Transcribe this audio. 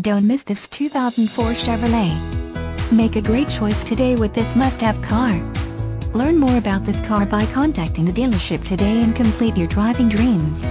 Don't miss this 2004 Chevrolet. Make a great choice today with this must-have car. Learn more about this car by contacting the dealership today and complete your driving dreams.